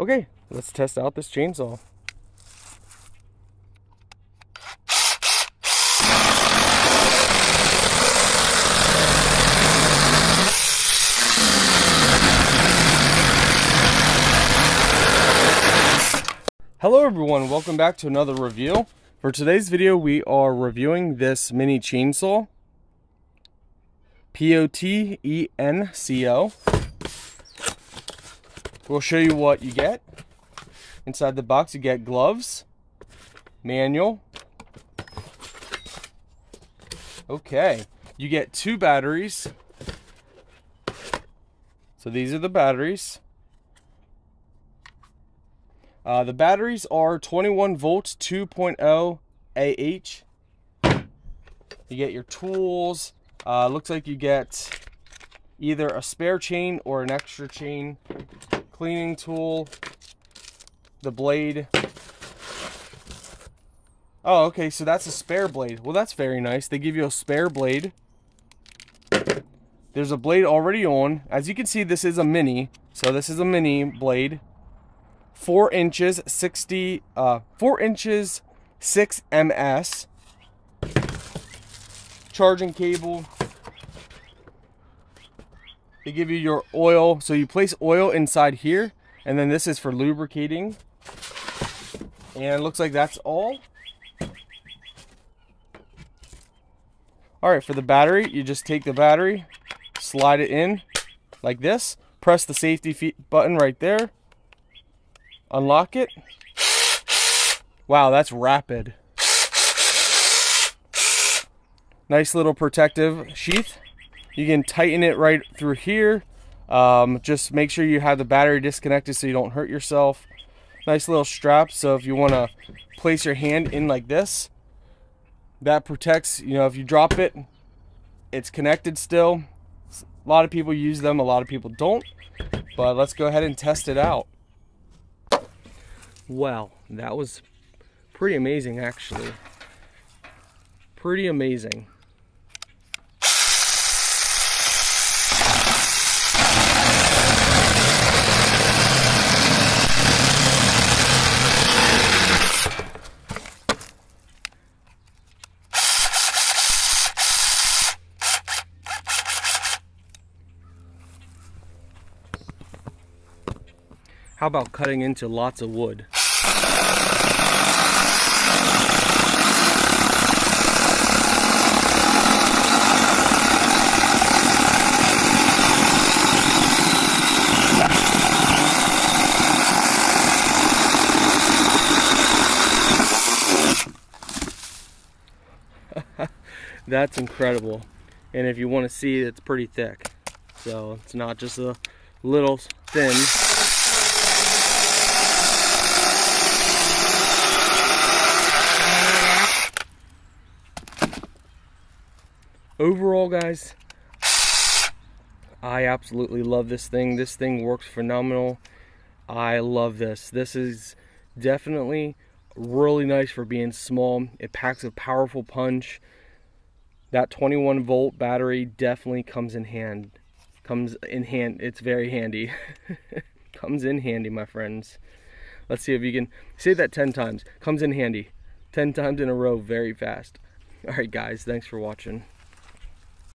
Okay, let's test out this chainsaw. Hello everyone, welcome back to another review. For today's video, we are reviewing this mini chainsaw, POTENCO. We'll show you what you get. Inside the box, you get gloves, manual. Okay, you get two batteries. So these are the batteries. The batteries are 21 volts, 2.0 Ah. You get your tools. Looks like you get either a spare chain or an extra chain. Cleaning tool. The blade. Oh, okay, so that's a spare blade. Well, that's very nice. They give you a spare blade. There's a blade already on. As you can see, this is a mini. So this is a mini blade. 4 inches 6 ms, charging cable. They give you your oil, so you place oil inside here, and then this is for lubricating. And it looks like that's all. Alright, for the battery, you just take the battery, slide it in like this, press the safety button right there. Unlock it. Wow, that's rapid. Nice little protective sheath. You can tighten it right through here. Just make sure you have the battery disconnected so you don't hurt yourself. Nice little strap, so if you want to place your hand in like this, that protects, you know, if you drop it, it's connected still. A lot of people use them, a lot of people don't. But let's go ahead and test it out. Wow, that was pretty amazing, actually. Pretty amazing. How about cutting into lots of wood? That's incredible. And if you want to see, it's pretty thick. So it's not just a little thin. Overall, guys, I absolutely love this thing. This thing works phenomenal. I love this. This is definitely really nice for being small. It packs a powerful punch. That 21 volt battery definitely comes in hand. It's very handy. Comes in handy, my friends. Let's see if you can say that 10 times. Comes in handy. 10 times in a row, very fast. All right, guys, thanks for watching.